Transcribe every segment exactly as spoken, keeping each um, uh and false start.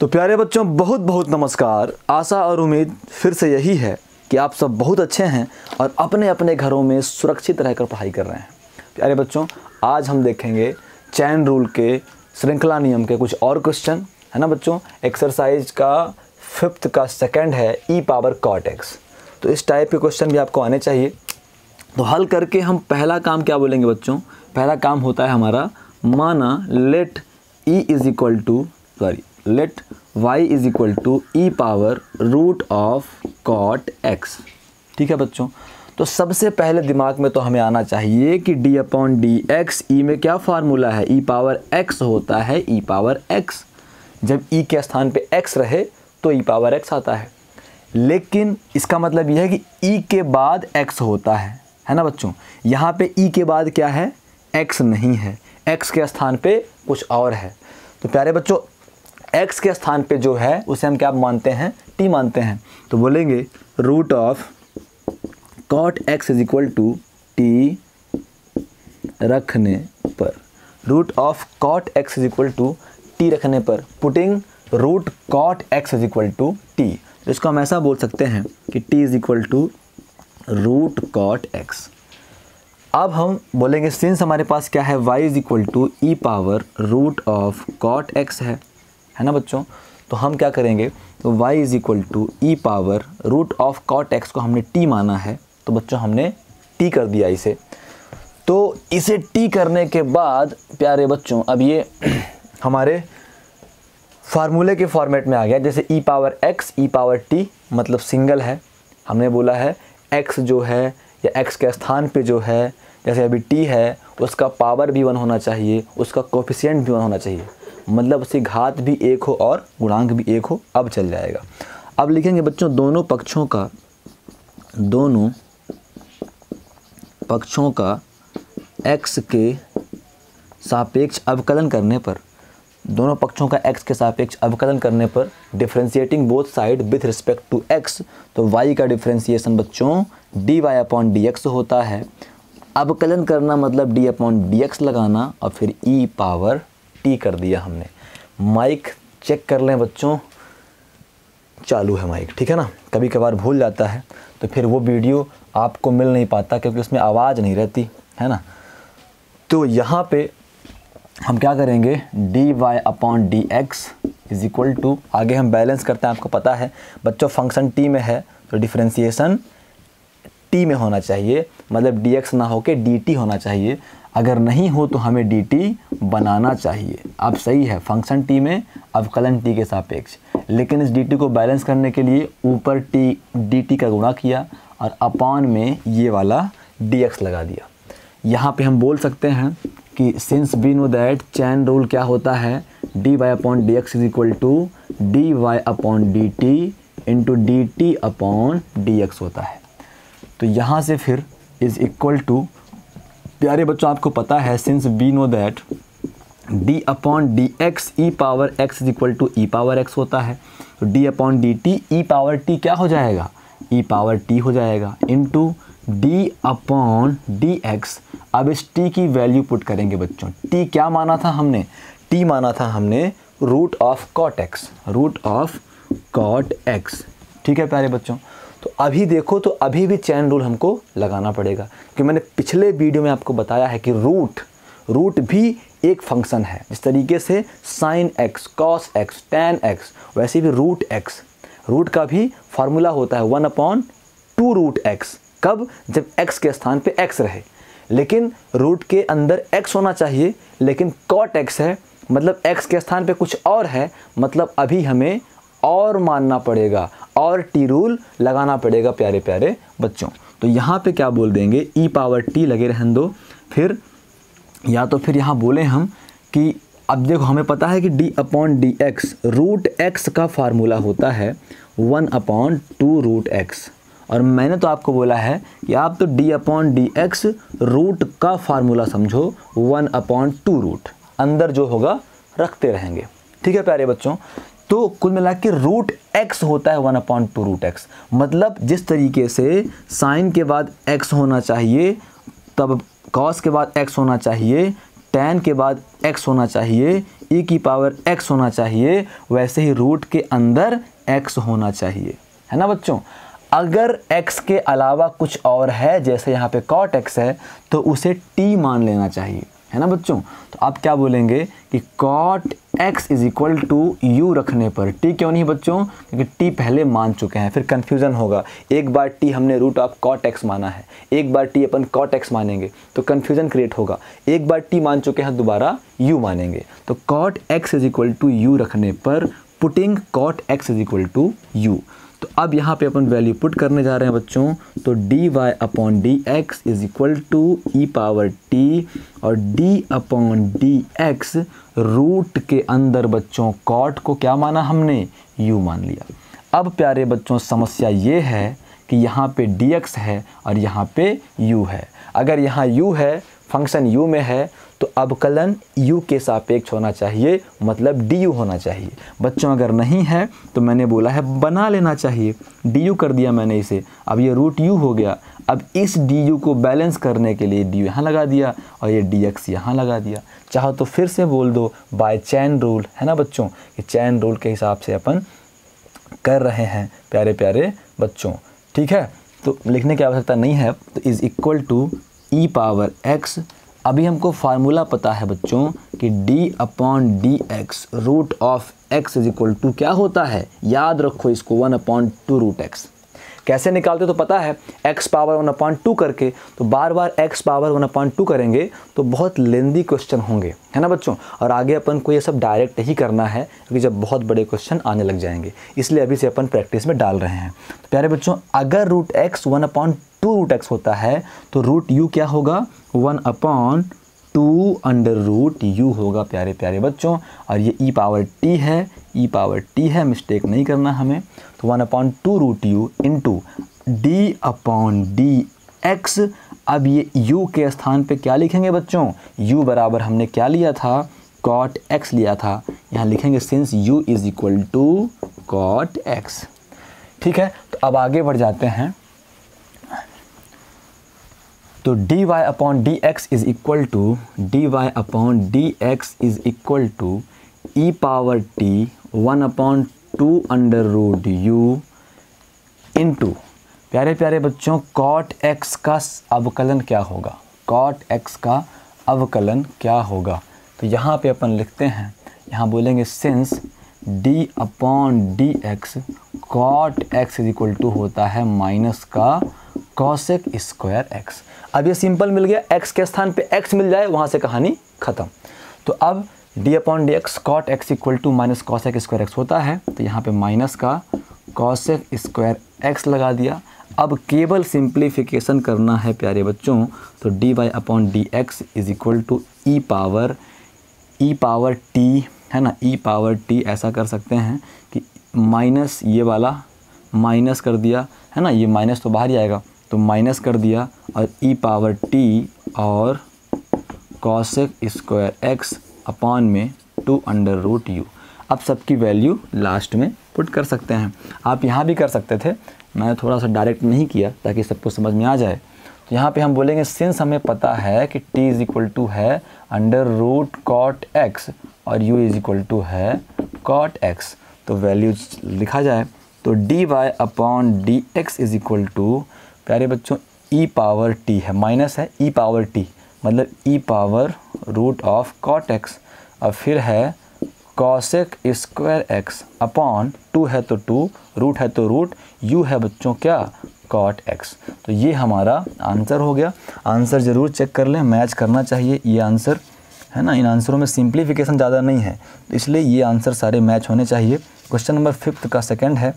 तो प्यारे बच्चों, बहुत बहुत नमस्कार। आशा और उम्मीद फिर से यही है कि आप सब बहुत अच्छे हैं और अपने अपने घरों में सुरक्षित रहकर पढ़ाई कर रहे हैं। प्यारे बच्चों, आज हम देखेंगे चैन रूल के श्रृंखला नियम के कुछ और क्वेश्चन, है ना बच्चों। एक्सरसाइज का फिफ्थ का सेकंड है ई पावर कॉर्टेक्स। तो इस टाइप के क्वेश्चन भी आपको आने चाहिए। तो हल करके हम पहला काम क्या बोलेंगे बच्चों, पहला काम होता है हमारा, माना let e is equal to sorry let y is equal to e power root of cot x. ठीक है बच्चों, तो सबसे पहले दिमाग में तो हमें आना चाहिए कि d upon d x, e में क्या फार्मूला है, ई पावर एक्स होता है, ई पावर एक्स। जब ई के स्थान पे एक्स रहे तो ई पावर एक्स आता है, लेकिन इसका मतलब यह है कि ई के बाद एक्स होता है, है ना बच्चों। यहाँ पे ई के बाद क्या है, एक्स नहीं है, एक्स के स्थान पे कुछ और है। तो प्यारे बच्चों, एक्स के स्थान पे जो है उसे हम क्या मानते हैं, टी मानते हैं। तो बोलेंगे root of cot x is equal to t रखने पर, root of cot x is equal to t रखने पर, putting root cot x is equal to t. इसको हम ऐसा बोल सकते हैं कि t is equal to root cot x. अब हम बोलेंगे सिंस हमारे पास क्या है, y is equal to e power root of cot x है, है ना बच्चों। तो हम क्या करेंगे, तो y is equal to e power root of cot x को हमने t माना है, तो बच्चों हमने t कर दिया इसे। तो इसे t करने के बाद प्यारे बच्चों, अब ये हमारे फार्मूले के फॉर्मेट में आ गया, जैसे e power x, e power t मतलब सिंगल है। हमने बोला है x जो है या x के स्थान पे जो है, जैसे अभी t है, उसका पावर भी वन होना चाहिए, उसका कोफिशिएंट भी वन होना चाहिए, मतलब उसकी घात भी एक हो और गुणांक भी एक हो। अब चल जाएगा। अब लिखेंगे बच्चों, दोनों पक्षों का दोनों पक्षों का x के सापेक्ष अवकलन करने पर, दोनों पक्षों का x के सापेक्ष अवकलन करने पर, differentiating both side with respect to x, तो y का डिफ्रेंशिएशन बच्चों dy y upon d x होता है। अवकलन करना मतलब d अपॉन डी एक्स लगाना, और फिर e पावर t कर दिया हमने। माइक चेक कर लें बच्चों, चालू है माइक, ठीक है ना। कभी कभार भूल जाता है तो फिर वो वीडियो आपको मिल नहीं पाता क्योंकि उसमें आवाज़ नहीं रहती, है ना। तो यहाँ पे हम क्या करेंगे, d y upon d x is equal to, आगे हम बैलेंस करते हैं, आपको पता है बच्चों फंक्शन टी में है तो डिफ्रेंशिएशन टी में होना चाहिए, मतलब डी एक्स ना होके डी टी होना चाहिए, अगर नहीं हो तो हमें डी टी बनाना चाहिए। अब सही है, फंक्शन टी में अवकलन टी के सापेक्ष, लेकिन इस डी टी को बैलेंस करने के लिए ऊपर टी डी टी का गुणा किया और अपॉन में ये वाला डी एक्स लगा दिया। यहाँ पे हम बोल सकते हैं कि since we know that chain rule क्या होता है, d y upon d x is equal to d y upon d t into d t upon d x होता है। तो यहाँ से फिर इज इक्वल टू, प्यारे बच्चों आपको पता है, since we know that d upon d x e power x is equal to e power x होता है, तो d upon d t e power t क्या हो जाएगा, ई पावर टी हो जाएगा, into d upon d x. अब इस t की वैल्यू पुट करेंगे बच्चों, t क्या माना था हमने, t माना था हमने root of cot x, root of cot x. ठीक है प्यारे बच्चों, तो अभी देखो, तो अभी भी चैन रूल हमको लगाना पड़ेगा, क्योंकि मैंने पिछले वीडियो में आपको बताया है कि रूट रूट भी एक फंक्शन है। जिस तरीके से sine x, cos x, tan x, वैसे भी रूट x, रूट का भी फार्मूला होता है one upon two root x, कब, जब x के स्थान पे x रहे, लेकिन रूट के अंदर x होना चाहिए, लेकिन कॉट x है मतलब x के स्थान पे कुछ और है, मतलब अभी हमें और मानना पड़ेगा और t रूल लगाना पड़ेगा प्यारे प्यारे बच्चों। तो यहाँ पे क्या बोल देंगे, e पावर t लगे रहने दो, फिर या तो फिर यहाँ बोले हम कि अब देखो, हमें पता है कि d upon d x root x का फार्मूला होता है one upon two root x, और मैंने तो आपको बोला है कि आप तो d upon d x root का फार्मूला समझो वन अपॉन टू रूट, अंदर जो होगा रखते रहेंगे। ठीक है प्यारे बच्चों, तो कुल मिला के रूट एक्स होता है one upon two root x, मतलब जिस तरीके से साइन के बाद x होना चाहिए, तब कॉस के बाद x होना चाहिए, टैन के बाद एक्स होना चाहिए, ई की पावर एक्स होना चाहिए, वैसे ही रूट के अंदर एक्स होना चाहिए, है ना बच्चों। अगर x के अलावा कुछ और है, जैसे यहाँ पे cot x है, तो उसे t मान लेना चाहिए, है ना बच्चों। तो आप क्या बोलेंगे कि cot x is equal to u रखने पर t क्यों नहीं बच्चों, क्योंकि t पहले मान चुके हैं, फिर कन्फ्यूज़न होगा। एक बार t हमने रूट ऑफ cot x माना है, एक बार t अपन cot x मानेंगे तो कन्फ्यूज़न क्रिएट होगा। एक बार t मान चुके हैं दोबारा u मानेंगे, तो cot x is equal to u रखने पर putting cot x is equal to u. तो अब यहाँ पे अपन वैल्यू पुट करने जा रहे हैं बच्चों, तो d y upon d x is equal to e power t और d upon d x root के अंदर बच्चों कॉट को क्या माना हमने, यू मान लिया। अब प्यारे बच्चों समस्या ये है कि यहाँ पे डी एक्स है और यहाँ पे यू है। अगर यहाँ यू है, फंक्शन यू में है, तो अवकलन u के सापेक्ष होना चाहिए, मतलब du होना चाहिए बच्चों। अगर नहीं है तो मैंने बोला है बना लेना चाहिए, du कर दिया मैंने इसे, अब ये रूट u हो गया। अब इस du को बैलेंस करने के लिए du यहाँ लगा दिया और ये dx यहाँ लगा दिया। चाहो तो फिर से बोल दो बाय चैन रूल, है ना बच्चों, कि चैन रूल के हिसाब से अपन कर रहे हैं प्यारे प्यारे बच्चों, ठीक है। तो लिखने की आवश्यकता नहीं है, तो is equal to e power x. अभी हमको फार्मूला पता है बच्चों कि d upon d x root of x is equal to क्या होता है, याद रखो इसको, one upon two root x. कैसे निकालते तो पता है, x power one upon two करके, तो बार बार x power one upon two करेंगे तो बहुत लेंदी क्वेश्चन होंगे, है ना बच्चों। और आगे अपन को ये सब डायरेक्ट ही करना है, क्योंकि जब बहुत बड़े क्वेश्चन आने लग जाएंगे, इसलिए अभी से अपन प्रैक्टिस में डाल रहे हैं। तो प्यारे बच्चों अगर root x one upon two root x होता है तो रूट यू क्या होगा, one upon two under root u होगा प्यारे प्यारे बच्चों। और ये ई पावर टी है, ई पावर टी है, मिस्टेक नहीं करना हमें। तो one upon two root u into d upon d x. अब ये u के स्थान पे क्या लिखेंगे बच्चों, u बराबर हमने क्या लिया था, cot x लिया था, यहाँ लिखेंगे since u is equal to cot x, ठीक है। तो अब आगे बढ़ जाते हैं, तो dy y upon d x is equal to d y upon d x is equal to e power t one upon two under root u into प्यारे प्यारे बच्चों cot x का अवकलन क्या होगा, cot x का अवकलन क्या होगा। तो यहाँ पे अपन लिखते हैं, यहाँ बोलेंगे since d upon d x cot x is equal to होता है माइनस का कॉसेक स्क्वायर एक्स। अब ये सिंपल मिल गया, x के स्थान पे x मिल जाए वहाँ से कहानी ख़त्म। तो अब d upon d x cot x equal to minus cosec square x होता है, तो यहाँ पे माइनस का कॉसेक स्क्वायर एक्स लगा दिया। अब केवल सिंप्लीफिकेशन करना है प्यारे बच्चों, तो dy y upon d x is equal to e power e power t, है ना, ई पावर टी। ऐसा कर सकते हैं कि माइनस ये वाला माइनस कर दिया, है ना, ये माइनस तो बाहर ही आएगा, तो माइनस कर दिया और ई पावर टी और कॉसेक स्क्वायर एक्स अपॉन में टू अंडर रूट यू। अब सबकी वैल्यू लास्ट में पुट कर सकते हैं, आप यहाँ भी कर सकते थे, मैंने थोड़ा सा डायरेक्ट नहीं किया ताकि सबको समझ में आ जाए। तो यहाँ पे हम बोलेंगे सिंस हमें पता है कि t इज इक्वल टू है अंडर रूट कॉट एक्स और u इज इक्वल टू है कॉट एक्स, तो वैल्यू लिखा जाए, तो dy y upon d x is equal to प्यारे बच्चों e पावर t है, माइनस है e पावर t, मतलब e power root of cot x और फिर है cosec square x upon two है तो टू, रूट है तो रूट, u है बच्चों क्या कॉट एक्स। तो ये हमारा आंसर हो गया। आंसर ज़रूर चेक कर लें, मैच करना चाहिए ये आंसर, है ना। इन आंसरों में सिंप्लीफिकेशन ज़्यादा नहीं है, तो इसलिए ये आंसर सारे मैच होने चाहिए। क्वेश्चन नंबर फिफ्थ का सेकेंड है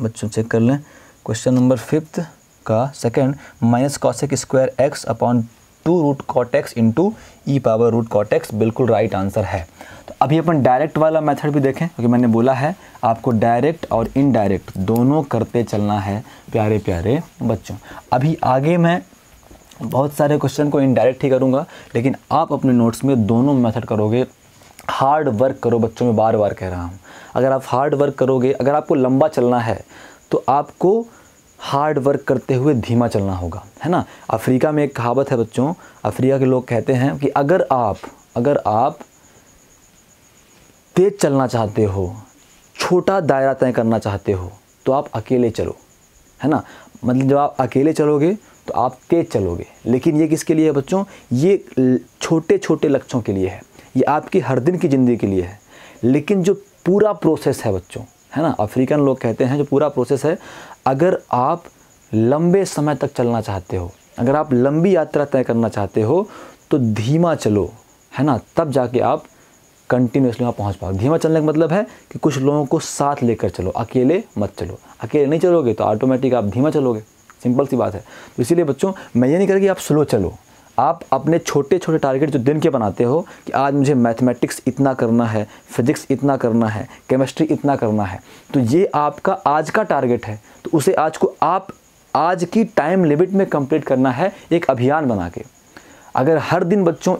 बच्चों, चेक कर लें, क्वेश्चन नंबर फिफ्थ का second, minus cosec square x upon two root cot x into e power root cot x, बिल्कुल राइट आंसर है। तो अभी अपन डायरेक्ट वाला मेथड भी देखें, क्योंकि मैंने बोला है आपको डायरेक्ट और इनडायरेक्ट दोनों करते चलना है प्यारे प्यारे बच्चों। अभी आगे मैं बहुत सारे क्वेश्चन को इनडायरेक्ट ही करूँगा, लेकिन आप अपने नोट्स में दोनों मेथड करोगे, हार्ड वर्क करो बच्चों, मैं बार बार कह रहा हूँ। अगर आप हार्ड वर्क करोगे, अगर आपको लंबा चलना है, तो आपको हार्ड वर्क करते हुए धीमा चलना होगा, है ना। अफ्रीका में एक कहावत है बच्चों, अफ्रीका के लोग कहते हैं कि अगर आप अगर आप तेज चलना चाहते हो, छोटा दायरा तय करना चाहते हो, तो आप अकेले चलो, है ना। मतलब जब आप अकेले चलोगे तो आप तेज़ चलोगे, लेकिन ये किसके लिए है बच्चों? ये छोटे छोटे लक्ष्यों के लिए है, ये आपकी हर दिन की ज़िंदगी के लिए है। लेकिन जो पूरा प्रोसेस है बच्चों, है ना, अफ्रीकन लोग कहते हैं जो पूरा प्रोसेस है, अगर आप लंबे समय तक चलना चाहते हो, अगर आप लंबी यात्रा तय करना चाहते हो, तो धीमा चलो, है ना, तब जाके आप कंटिन्यूसली वहाँ पहुँच पाओ। धीमा चलने का मतलब है कि कुछ लोगों को साथ लेकर चलो, अकेले मत चलो। अकेले नहीं चलोगे तो ऑटोमेटिक आप धीमा चलोगे, सिंपल सी बात है। तो इसीलिए बच्चों मैं ये नहीं कह रहा कि आप स्लो चलो, आप अपने छोटे छोटे टारगेट जो दिन के बनाते हो कि आज मुझे मैथमेटिक्स इतना करना है, फिजिक्स इतना करना है, केमिस्ट्री इतना करना है, तो ये आपका आज का टारगेट है, तो उसे आज को आप आज की टाइम लिमिट में कंप्लीट करना है, एक अभियान बना के। अगर हर दिन बच्चों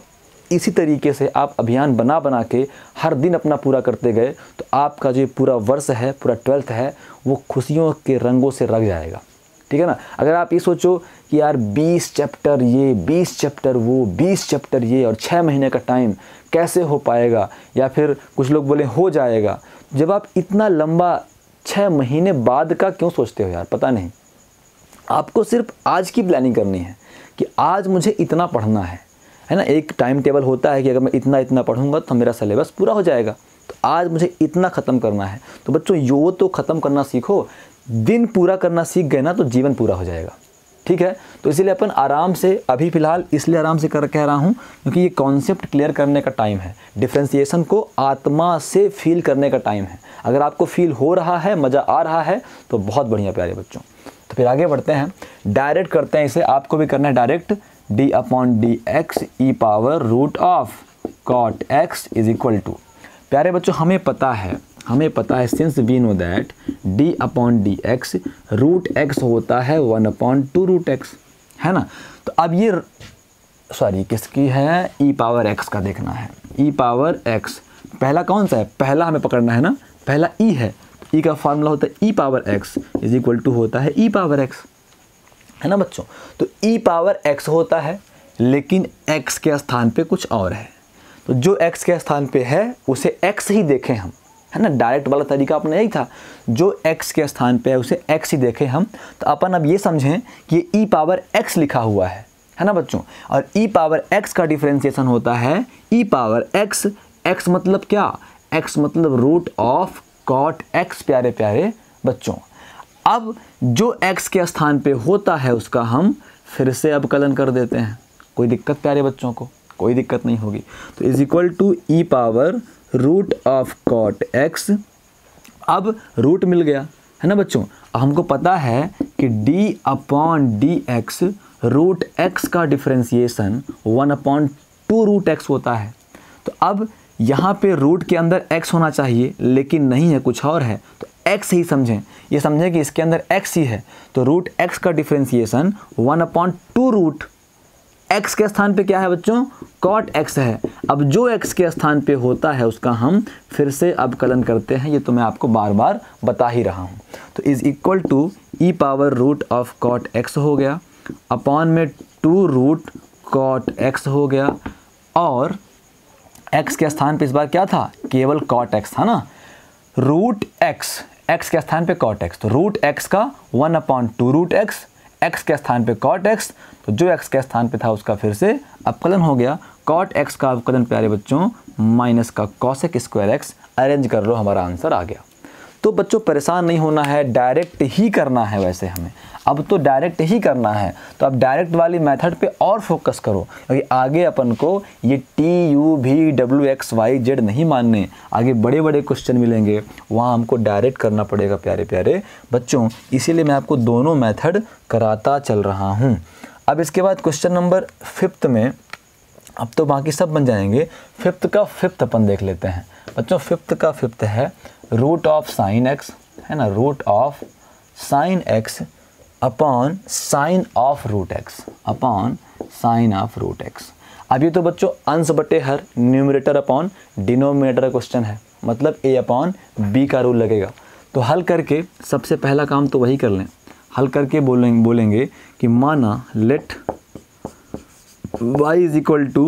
इसी तरीके से आप अभियान बना बना के हर दिन अपना पूरा करते गए तो आपका जो पूरा वर्ष है, पूरा ट्वेल्थ है, वो खुशियों के रंगों से रंग जाएगा, ठीक है ना। अगर आप ये सोचो कि यार बीस चैप्टर ये, बीस चैप्टर वो, बीस चैप्टर ये और छः महीने का टाइम, कैसे हो पाएगा, या फिर कुछ लोग बोले हो जाएगा, जब आप इतना लंबा छः महीने बाद का क्यों सोचते हो यार, पता नहीं। आपको सिर्फ आज की प्लानिंग करनी है कि आज मुझे इतना पढ़ना है, है ना। एक टाइम टेबल होता है कि अगर मैं इतना इतना पढ़ूंगा तो मेरा सिलेबस पूरा हो जाएगा, तो आज मुझे इतना ख़त्म करना है। तो बच्चों यो तो ख़त्म करना सीखो, दिन पूरा करना सीख गए ना तो जीवन पूरा हो जाएगा, ठीक है। तो इसीलिए अपन आराम से, अभी फ़िलहाल इसलिए आराम से कर कह रहा हूँ क्योंकि ये कॉन्सेप्ट क्लियर करने का टाइम है, डिफ्रेंसिएशन को आत्मा से फील करने का टाइम है। अगर आपको फील हो रहा है, मज़ा आ रहा है, तो बहुत बढ़िया प्यारे बच्चों। तो फिर आगे बढ़ते हैं, डायरेक्ट करते हैं इसे, आपको भी करना है direct, d upon d x e power root of cot x is equal to, प्यारे बच्चों हमें पता है, हमें पता है since we know that d upon d x, root x होता है one upon two root x, है ना। तो अब ये सॉरी किसकी है, ई पावर एक्स का देखना है, ई पावर एक्स पहला कौन सा है, पहला हमें पकड़ना है ना, पहला ई है, ई का फार्मूला होता है e power x is equal to होता है ई पावर एक्स, है ना बच्चों। तो ई पावर एक्स होता है लेकिन एक्स के स्थान पे कुछ और है, तो जो एक्स के स्थान पे है उसे एक्स ही देखें हम, है ना। डायरेक्ट वाला तरीका अपना यही था, जो एक्स के स्थान पे है उसे एक्स ही देखें हम। तो अपन अब ये समझें कि ये ई पावर एक्स लिखा हुआ है, है ना बच्चों, और ई पावर एक्स का डिफ्रेंसिएशन होता है ई पावर एक्स, एक्स मतलब क्या, एक्स मतलब रूट ऑफ कॉट एक्स, प्यारे प्यारे बच्चों। अब जो x के स्थान पे होता है उसका हम फिर से अवकलन कर देते हैं, कोई दिक्कत प्यारे बच्चों को, कोई दिक्कत नहीं होगी। तो is equal to e power root of cot x, अब रूट मिल गया, है ना बच्चों। अब हमको पता है कि d upon d x root x का differentiation one upon two root x होता है, तो अब यहाँ पे रूट के अंदर x होना चाहिए लेकिन नहीं है, कुछ और है, तो x ही समझें, ये समझें कि इसके अंदर x ही है। तो रूट x का differentiation one upon two root x के स्थान पे क्या है बच्चों, कॉट x है। अब जो x के स्थान पे होता है उसका हम फिर से अवकलन करते हैं, ये तो मैं आपको बार बार बता ही रहा हूँ। तो is equal to e power root of cot x हो गया, अपॉन में टू रूट कॉट x हो गया, और x के स्थान पे इस बार क्या था, केवल कॉट x था ना, रूट x, x के स्थान पे कॉट x, तो रूट x का one upon two root x, x के स्थान पे कॉट x, तो जो x के स्थान पे था उसका फिर से अवकलन हो गया, कॉट x का अवकलन प्यारे बच्चों माइनस का कॉसेक स्क्वायर एक्स, अरेंज कर लो, हमारा आंसर आ गया। तो बच्चों परेशान नहीं होना है, डायरेक्ट ही करना है, वैसे हमें अब तो डायरेक्ट ही करना है, तो अब डायरेक्ट वाली मेथड पे और फोकस करो, क्योंकि आगे अपन को ये टी यू भी डब्ल्यू एक्स वाई जेड नहीं मानने, आगे बड़े बड़े क्वेश्चन मिलेंगे, वहाँ हमको डायरेक्ट करना पड़ेगा प्यारे प्यारे बच्चों। इसीलिए मैं आपको दोनों मेथड कराता चल रहा हूँ। अब इसके बाद क्वेश्चन नंबर फिफ्थ में, अब तो बाकी सब बन जाएंगे, फिफ्थ का फिफ्थ अपन देख लेते हैं बच्चों। फिफ्थ का फिफ्थ है रूट ऑफ साइन एक्स, है ना, root of sine x upon sine of root x, upon sine of root x. अब ये तो बच्चों अंश बटे हर, न्यूमरेटर अपॉन डिनोमिनेटर क्वेश्चन है, मतलब ए अपॉन बी का रूल लगेगा। तो हल करके सबसे पहला काम तो वही कर लें, हल करके बोलेंगे बोलेंगे कि माना let y is equal to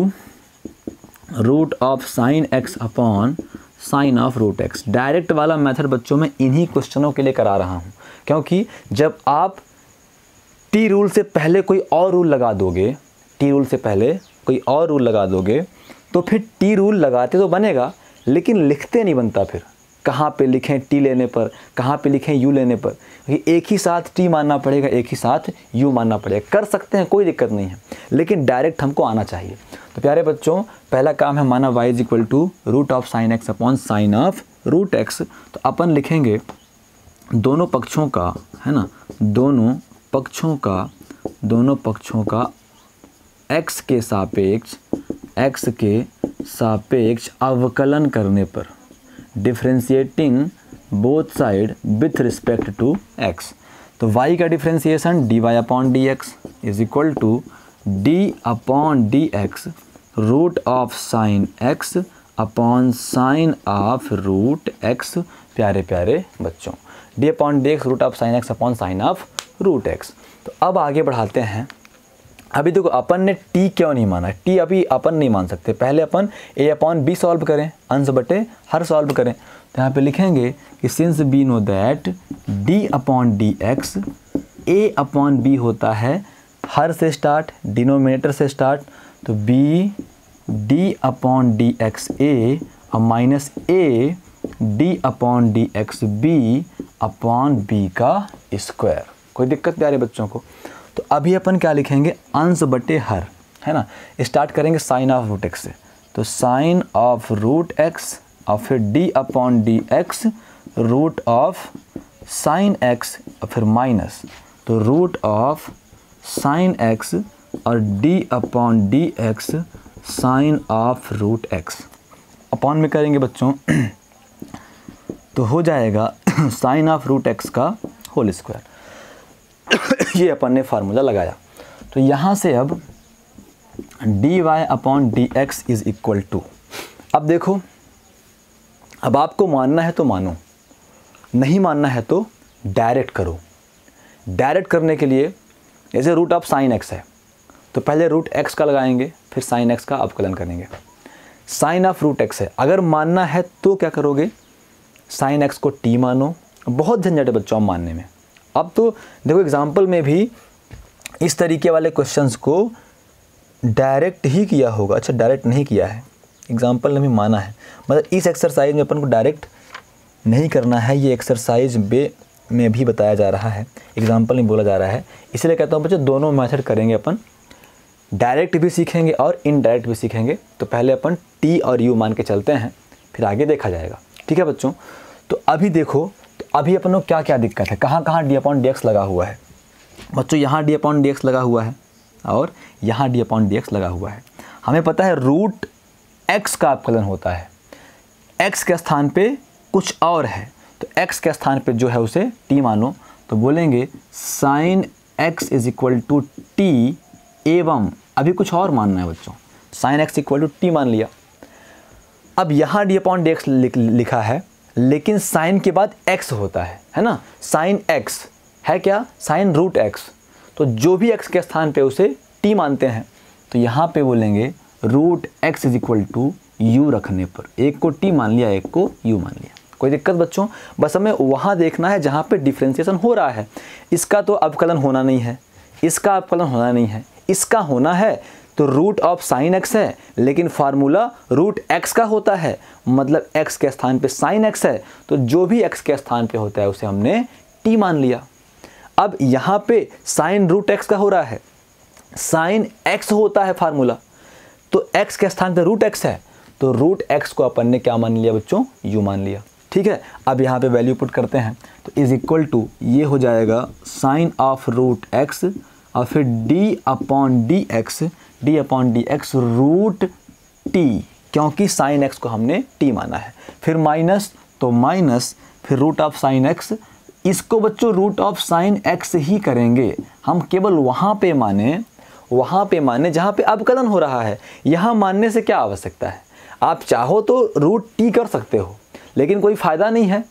root of sine x upon sine of root x। Direct वाला मेथड बच्चों में इन्हीं क्वेश्चनों के लिए करा रहा हूँ, क्योंकि जब आप टी रूल से पहले कोई और रूल लगा दोगे टी रूल से पहले कोई और रूल लगा दोगे तो फिर टी रूल लगाते तो बनेगा लेकिन लिखते नहीं बनता। फिर कहाँ पे लिखें टी लेने पर, कहाँ पे लिखें यू लेने पर, क्योंकि एक ही साथ टी मानना पड़ेगा, एक ही साथ यू मानना पड़ेगा। कर सकते हैं, कोई दिक्कत नहीं है, लेकिन डायरेक्ट हमको आना चाहिए। तो प्यारे बच्चों, पहला काम है माना y is equal to root of sine x upon sine of root x. तो अपन लिखेंगे दोनों पक्षों का, है ना, दोनों पक्षों का दोनों पक्षों का एक्स के सापेक्ष एक्स के सापेक्ष अवकलन करने पर, differentiating both side with respect to x. तो वाई का differentiation d y upon d x is equal to d upon d x root of sine x upon sine of root x. प्यारे प्यारे बच्चों, d upon d x root of sine x upon sine of root x. तो अब आगे बढ़ाते हैं। अभी देखो अपन ने टी क्यों नहीं माना, टी अभी अपन नहीं मान सकते, पहले अपन ए अपॉन बी सॉल्व करें, अंश बटे हर सॉल्व करें। तो यहाँ पे लिखेंगे कि since B know that d upon d x, a upon b होता है हर से स्टार्ट, डिनोमिनेटर से स्टार्ट, तो b d upon d x a और minus a d upon d x b upon b का स्क्वायर। कोई दिक्कत प्यारे बच्चों को? तो अभी अपन क्या लिखेंगे, अंश बटे हर, है ना, स्टार्ट करेंगे साइन ऑफ रूट एक्स से, तो साइन ऑफ रूट एक्स और फिर d upon d x root of sine x और फिर माइनस, तो रूट ऑफ साइन एक्स और d upon d x sine of root x upon में करेंगे बच्चों, तो हो जाएगा साइन ऑफ रूट एक्स का होल स्क्वायर। ये अपन ने फार्मूला लगाया। तो यहाँ से अब d y upon d x is equal to, अब देखो, अब आपको मानना है तो मानो, नहीं मानना है तो डायरेक्ट करो। डायरेक्ट करने के लिए जैसे रूट ऑफ साइन एक्स है तो पहले रूट एक्स का लगाएंगे, फिर साइन एक्स का अवकलन करेंगे। साइन ऑफ रूट एक्स है, अगर मानना है तो क्या करोगे, साइन एक्स को टी मानो। बहुत झंझट है बच्चों मानने में। अब तो देखो एग्जाम्पल में भी इस तरीके वाले क्वेश्चंस को डायरेक्ट ही किया होगा। अच्छा, डायरेक्ट नहीं किया है, एग्जाम्पल में भी माना है, मतलब इस एक्सरसाइज में अपन को डायरेक्ट नहीं करना है। ये एक्सरसाइज बे में भी बताया जा रहा है, एग्जाम्पल में बोला जा रहा है। इसलिए कहता हूँ बच्चों, दोनों मैथड करेंगे अपन, डायरेक्ट भी सीखेंगे और इनडायरेक्ट भी सीखेंगे। तो पहले अपन टी और यू मान के चलते हैं, फिर आगे देखा जाएगा। ठीक है बच्चों? तो अभी देखो, अभी अपन को क्या क्या दिक्कत है, कहाँ कहाँ डी अपॉन डी एक्स लगा हुआ है बच्चों। यहाँ डी अपॉन डी एक्स लगा हुआ है और यहाँ डी अपॉन डी एक्स लगा हुआ है। हमें पता है रूट एक्स का अवकलन होता है, एक्स के स्थान पे कुछ और है, तो एक्स के स्थान पे जो है उसे टी मानो। तो बोलेंगे sine x is equal to t एवं, अभी कुछ और मानना है बच्चों, sine x equal to t मान लिया। अब यहाँ डी अपॉन डी एक्स लिखा है, लेकिन साइन के बाद एक्स होता है, है ना, साइन एक्स है क्या, साइन रूट एक्स, तो जो भी एक्स के स्थान पे उसे टी मानते हैं। तो यहाँ पे बोलेंगे root x is equal to u रखने पर, एक को टी मान लिया, एक को यू मान लिया। कोई दिक्कत बच्चों? बस हमें वहाँ देखना है जहाँ पे डिफ्रेंशिएशन हो रहा है। इसका तो अवकलन होना नहीं है, इसका अवकलन होना नहीं है, इसका होना है। तो रूट ऑफ साइन एक्स है, लेकिन फार्मूला रूट एक्स का होता है, मतलब एक्स के स्थान पे साइन एक्स है, तो जो भी एक्स के स्थान पे होता है उसे हमने टी मान लिया। अब यहाँ पे साइन रूट एक्स का हो रहा है, साइन एक्स होता है फार्मूला, तो एक्स के स्थान पे रूट एक्स है, तो रूट एक्स को अपन ने क्या मान लिया बच्चों, यू मान लिया। ठीक है, अब यहाँ पे वैल्यू पुट करते हैं, तो इज इक्वल टू ये हो जाएगा साइन ऑफ रूट एक्स और फिर d upon d x d upon d x root t, क्योंकि साइन एक्स को हमने टी माना है। फिर माइनस, तो माइनस, फिर रूट ऑफ साइन एक्स, इसको बच्चों रूट ऑफ साइन एक्स ही करेंगे हम, केवल वहाँ पे माने वहाँ पे माने जहाँ पे अवकलन हो रहा है। यहाँ मानने से क्या आवश्यकता है, आप चाहो तो रूट टी कर सकते हो, लेकिन कोई फ़ायदा नहीं है।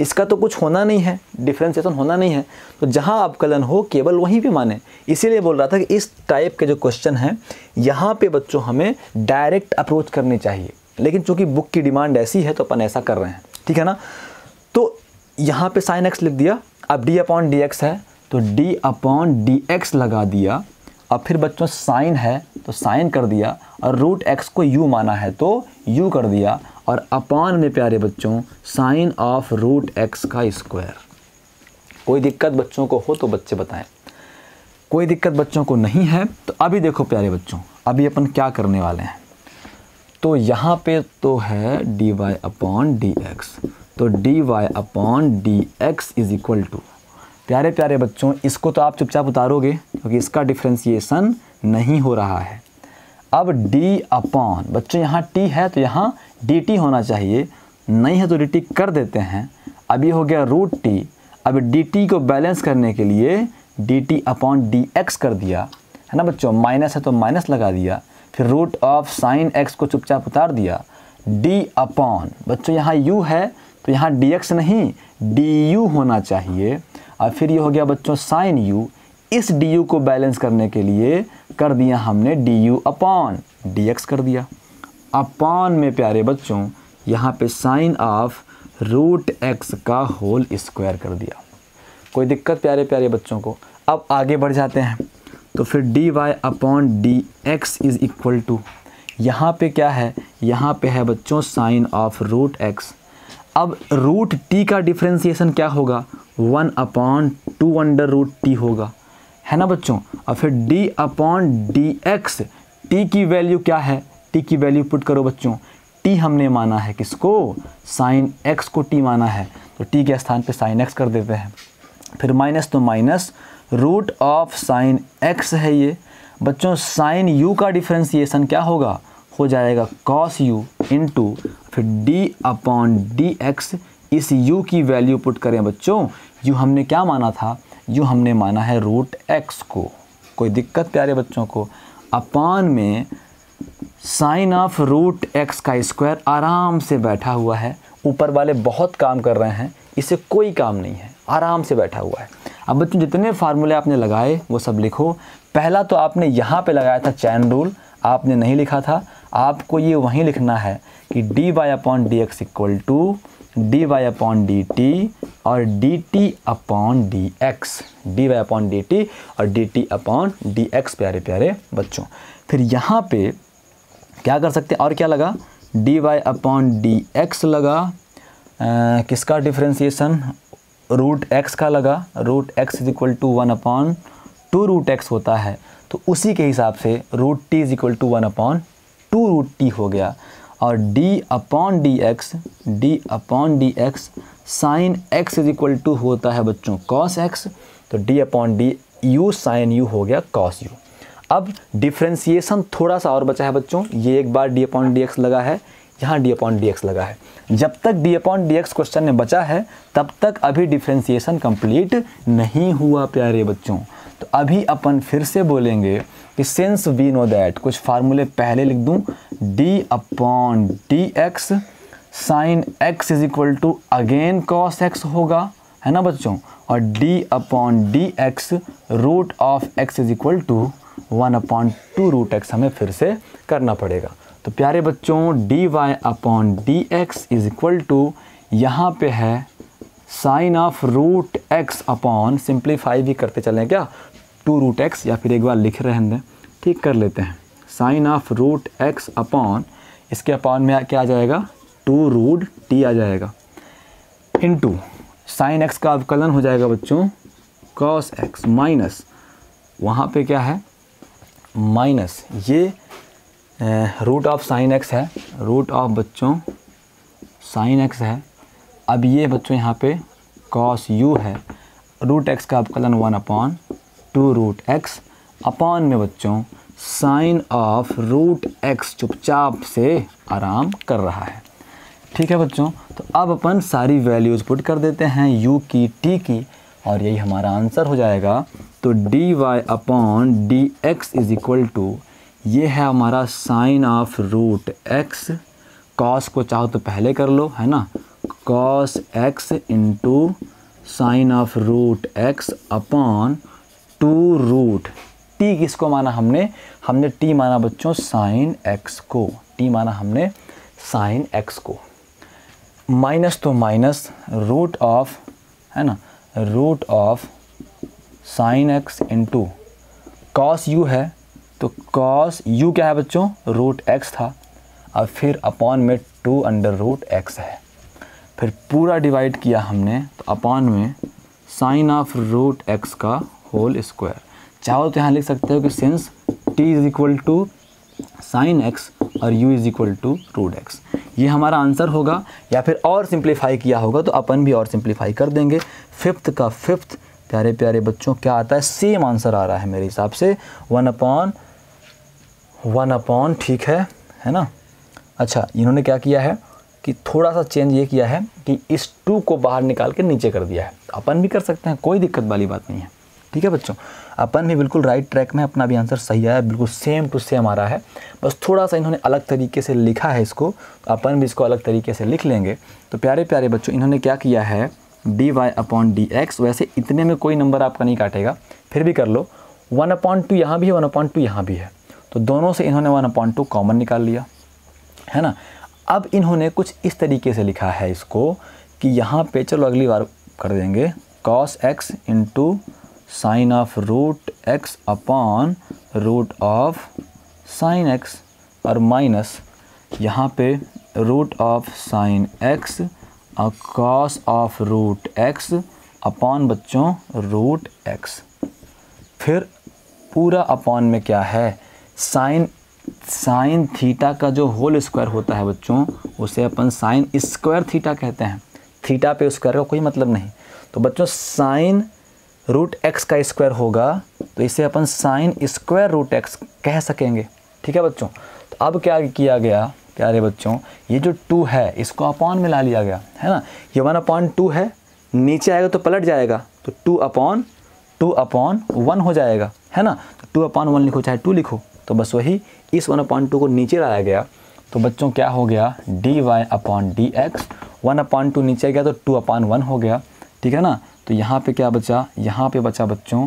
इसका तो कुछ होना नहीं है, डिफ्रेंसिएशन होना नहीं है, तो जहाँ अवकलन हो केवल वहीं पे माने। इसीलिए बोल रहा था कि इस टाइप के जो क्वेश्चन हैं यहाँ पे बच्चों हमें डायरेक्ट अप्रोच करनी चाहिए, लेकिन चूंकि बुक की डिमांड ऐसी है तो अपन ऐसा कर रहे हैं, ठीक है ना। तो यहाँ पे साइन एक्स लिख दिया, अब डी अपॉन डी एक्स है तो डी अपॉन डी एक्स लगा दिया, अब फिर बच्चों साइन है तो साइन कर दिया, और रूट एक्स को यू माना है तो यू कर दिया, और अपॉन में प्यारे बच्चों साइन ऑफ रूट एक्स का स्क्वायर। कोई दिक्कत बच्चों को हो तो बच्चे बताएं, कोई दिक्कत बच्चों को नहीं है तो अभी देखो प्यारे बच्चों, अभी अपन क्या करने वाले हैं। तो यहाँ पे तो है dy y upon d x, तो dy y upon d x is equal to, प्यारे प्यारे बच्चों इसको तो आप चुपचाप उतारोगे क्योंकि इसका डिफ्रेंसिएशन नहीं हो रहा है। अब d अपॉन बच्चों यहाँ t है तो यहाँ dt होना चाहिए, नहीं है तो dt कर देते हैं। अभी हो गया रूट t, अब dt को बैलेंस करने के लिए dt अपॉन dx कर दिया है ना बच्चों, माइनस है तो माइनस लगा दिया, फिर रूट ऑफ साइन x को चुपचाप उतार दिया। d अपॉन बच्चों यहाँ u है तो यहाँ dx नहीं du होना चाहिए, और फिर ये हो गया बच्चों साइन u, इस du को बैलेंस करने के लिए कर दिया हमने du अपॉन dx कर दिया, अपॉन में प्यारे बच्चों यहाँ पे साइन ऑफ रूट एक्स का होल स्क्वायर कर दिया। कोई दिक्कत प्यारे प्यारे बच्चों को? अब आगे बढ़ जाते हैं, तो फिर dy y upon d x is equal to, यहाँ पे क्या है, यहाँ पे है बच्चों साइन ऑफ रूट एक्स। अब रूट t का डिफ्रेंसिएशन क्या होगा, one upon two under root t होगा, है ना बच्चों। और फिर d upon d x, t की वैल्यू क्या है, टी की वैल्यू पुट करो बच्चों, टी हमने माना है किसको, साइन एक्स को टी माना है, तो टी के स्थान पे साइन एक्स कर देते हैं, फिर माइनस तो minus root of sine x है ये बच्चों। साइन यू का डिफ्रेंसिएशन क्या होगा, हो जाएगा कॉस यू इंटू फिर d अपॉन डी एक्स, इस u की वैल्यू पुट करें बच्चों, u हमने क्या माना था, u हमने माना है रूट एक्स को। कोई दिक्कत प्यारे बच्चों को? अपॉन में साइन ऑफ रूट एक्स का स्क्वायर आराम से बैठा हुआ है, ऊपर वाले बहुत काम कर रहे हैं, इसे कोई काम नहीं है, आराम से बैठा हुआ है। अब बच्चों जितने फार्मूले आपने लगाए वो सब लिखो। पहला तो आपने यहाँ पे लगाया था चैन रूल, आपने नहीं लिखा था, आपको ये वहीं लिखना है कि d y upon d x equal to d y upon d t और d t upon d x, d y upon d t और d t upon d x प्यारे प्यारे बच्चों। फिर यहाँ पे क्या कर सकते हैं, और क्या लगा, d y upon d x लगा, आ, किसका डिफ्रेंसिएशन, रूट एक्स का लगा, root x is equal to one upon two root x होता है, तो उसी के हिसाब से root t is equal to one upon two root t हो गया, और d upon d x, d upon d x sine x is equal to होता है बच्चों कॉस एक्स, तो d upon d u sine u हो गया cos u. अब डिफ्रेंसिएशन थोड़ा सा और बचा है बच्चों, ये एक बार डी अपॉन डी एक्स लगा है, यहाँ डी अपॉन डी एक्स लगा है, जब तक d upon d x question में बचा है तब तक अभी डिफ्रेंसिएशन कंप्लीट नहीं हुआ प्यारे बच्चों। तो अभी अपन फिर से बोलेंगे कि सिंस वी नो दैट, कुछ फार्मूले पहले लिख दूं, d upon d x sine x is equal to again cos x होगा, है ना बच्चों, और d upon d x root of x is equal to one upon two root x हमें फिर से करना पड़ेगा। तो प्यारे बच्चों dy y upon d x is equal to, यहाँ पे है sine of root x upon, simplify भी करते चलें क्या, टू रूट एक्स, या फिर एक बार लिख रहे हैं ठीक कर लेते हैं, sine of root x upon, इसके अपॉन में क्या आ जाएगा, टू रूट टी आ जाएगा, इंटू साइन एक्स का अवकलन हो जाएगा बच्चों कॉस एक्स, माइनस वहाँ पे क्या है माइनस, ये रूट ऑफ साइन एक्स है, रूट ऑफ बच्चों साइन एक्स है, अब ये बच्चों यहाँ पे कॉस यू है, रूट एक्स का अवकलन one upon two root x, upon में बच्चों साइन ऑफ रूट एक्स चुपचाप से आराम कर रहा है, ठीक है बच्चों। तो अब अपन सारी वैल्यूज़ पुट कर देते हैं u की t की, और यही हमारा आंसर हो जाएगा। तो d y upon d x is equal to, ये है हमारा sine of root x, cos को चाहो तो पहले कर लो है ना, cos x into sine of root x upon two root t. किसको माना हमने? हमने टी माना बच्चों साइन एक्स को, टी माना हमने साइन एक्स को। माइनस तो माइनस रूट ऑफ, है ना, root of sine x into cos u है तो कॉस यू क्या है बच्चों? रूट एक्स था। और फिर अपॉन में टू अंडर रूट एक्स है। फिर पूरा डिवाइड किया हमने तो अपॉन में साइन ऑफ रूट एक्स का होल स्क्वायर। चाहो तो यहाँ लिख सकते हो कि since t is equal to sine x और u is equal to root x, ये हमारा आंसर होगा। या फिर और सिंप्लीफाई किया होगा तो अपन भी और सिंप्लीफाई कर देंगे। फिफ्थ का फिफ्थ प्यारे प्यारे बच्चों क्या आता है? सेम आंसर आ रहा है मेरे हिसाब से, वन अपॉन वन अपॉन ठीक है, है ना। अच्छा, इन्होंने क्या किया है कि थोड़ा सा चेंज ये किया है कि इस टू को बाहर निकाल के नीचे कर दिया है। अपन भी कर सकते हैं, कोई दिक्कत वाली बात नहीं है। ठीक है बच्चों, अपन भी बिल्कुल राइट ट्रैक में, अपना भी आंसर सही आया, बिल्कुल सेम टू सेम आ रहा है। बस थोड़ा सा इन्होंने अलग तरीके से लिखा है इसको, अपन भी इसको अलग तरीके से लिख लेंगे। तो प्यारे प्यारे बच्चों इन्होंने क्या किया है, d y upon d x, वैसे इतने में कोई नंबर आपका नहीं काटेगा, फिर भी कर लो। वन अपॉन टू यहाँ भी है, वन अपॉन टू यहाँ भी है, तो दोनों से इन्होंने वन अपॉन टू कॉमन निकाल लिया, है ना। अब इन्होंने कुछ इस तरीके से लिखा है इसको कि यहाँ पे, चलो अगली बार कर देंगे, cos x into sine of root x upon root of sine x और माइनस यहाँ पे रूट ऑफ साइन एक्स और cos of root x upon बच्चों रूट एक्स। फिर पूरा अपॉन में क्या है, साइन साइन थीटा का जो होल स्क्वायर होता है बच्चों उसे अपन साइन स्क्वायर थीटा कहते हैं। थीटा पे स्क्वायर का कोई मतलब नहीं। तो बच्चों साइन रूट एक्स का स्क्वायर होगा तो इसे अपन साइन स्क्वायर रूट एक्स कह सकेंगे। ठीक है बच्चों, तो अब क्या किया गया प्यारे बच्चों, ये जो टू है इसको अपॉन में ला लिया गया, है ना। ये वन अपॉन टू है, नीचे आएगा तो पलट जाएगा, तो two upon two upon one हो जाएगा, है ना। तो टू अपॉन वन लिखो चाहे टू लिखो, तो बस वही इस वन अपॉन टू को नीचे लाया गया। तो बच्चों क्या हो गया, d y upon d x, one upon two नीचे गया तो टू अपॉन वन हो गया। ठीक है ना, तो यहाँ पे क्या बचा, यहाँ पे बचा बच्चों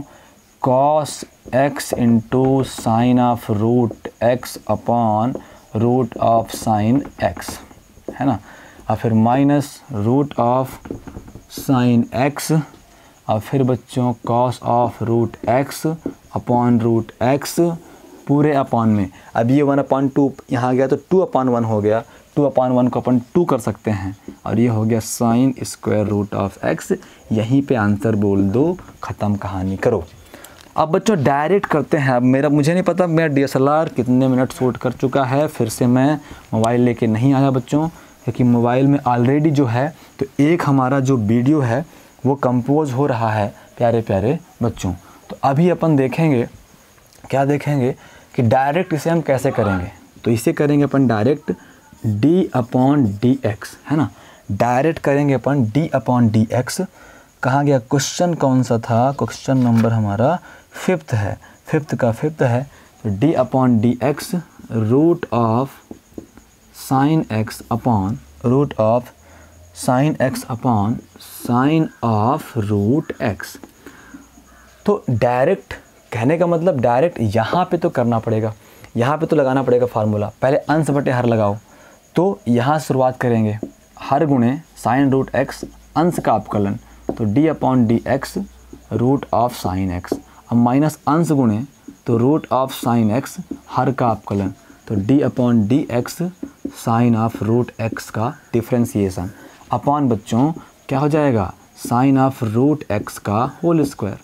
cos x into sine of root x upon root of sine x, है ना। और फिर minus root of sine x और फिर बच्चों cos of root x upon root x पूरे अपॉन में। अब ये वन अपॉन टू यहाँ गया तो टू अपॉन वन हो गया, टू अपॉन वन को अपन टू कर सकते हैं और ये हो गया sine square root of x. यहीं पे आंसर बोल दो, ख़त्म कहानी करो। अब बच्चों डायरेक्ट करते हैं। अब मेरा मुझे नहीं पता मेरा डी एस एल आर कितने मिनट शूट कर चुका है, फिर से मैं मोबाइल लेके नहीं आया बच्चों क्योंकि मोबाइल में ऑलरेडी जो है तो एक हमारा जो वीडियो है वो कंपोज हो रहा है प्यारे प्यारे बच्चों। तो अभी अपन देखेंगे, क्या देखेंगे कि डायरेक्ट इसे हम कैसे करेंगे। तो इसे करेंगे अपन direct d upon d x, है ना, डायरेक्ट करेंगे अपन d अपॉन डी एक्स। कहाँ गया क्वेश्चन, कौन सा था क्वेश्चन नंबर हमारा फिफ्थ है, फिफ्थ का फिफ्थ है। तो d upon d x root of sine x upon root of sine x upon sine of root x. तो डायरेक्ट कहने का मतलब डायरेक्ट यहाँ पे तो करना पड़ेगा, यहाँ पे तो लगाना पड़ेगा फार्मूला। पहले अंश बटे हर लगाओ, तो यहाँ शुरुआत करेंगे हर गुणे साइन रूट एक्स अंश का अपकलन, तो d upon d x root of sine x. अब माइनस अंश गुणे तो रूट ऑफ साइन एक्स हर का अपकलन, तो d upon d x sine of root x का डिफ्रेंसीसन अपॉन बच्चों क्या हो जाएगा, साइन ऑफ रूट एक्स का होल स्क्वायर।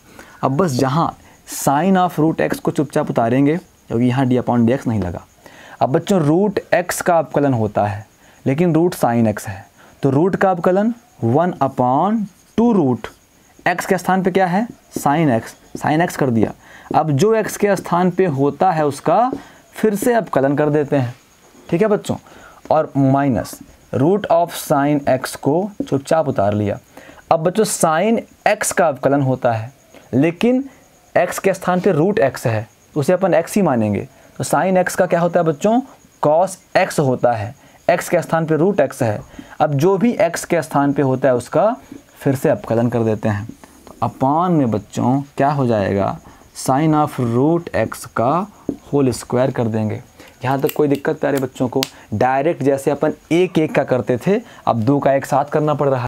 अब बस जहाँ साइन ऑफ रूट एक्स को चुपचाप उतारेंगे क्योंकि यहाँ डी अपॉन डी एक्स नहीं लगा। अब बच्चों रूट एक्स का अपकलन होता है लेकिन रूट साइन एक्स है, तो रूट का अपकलन one upon two root x के स्थान पे क्या है, साइन एक्स, साइन एक्स कर दिया। अब जो एक्स के स्थान पे होता है उसका फिर से अपकलन कर देते हैं। ठीक है बच्चों, और minus root of sine x को चुपचाप उतार लिया। अब बच्चों साइन एक्स का अपकलन होता है लेकिन एक्स के स्थान पे रूट एक्स है, उसे अपन एक्स ही मानेंगे। तो साइन एक्स का क्या होता है बच्चों, कॉस एक्स होता है, एक्स के स्थान पे रूट एक्स है। अब जो भी एक्स के स्थान पे होता है उसका फिर से अपकलन कर देते हैं। तो अपॉन में बच्चों क्या हो जाएगा, साइन ऑफ रूट एक्स का होल स्क्वायर कर देंगे। यहाँ तक कोई दिक्कत प्यारे बच्चों को? डायरेक्ट जैसे अपन एक एक का करते थे अब दो का एक साथ करना पड़ रहा है।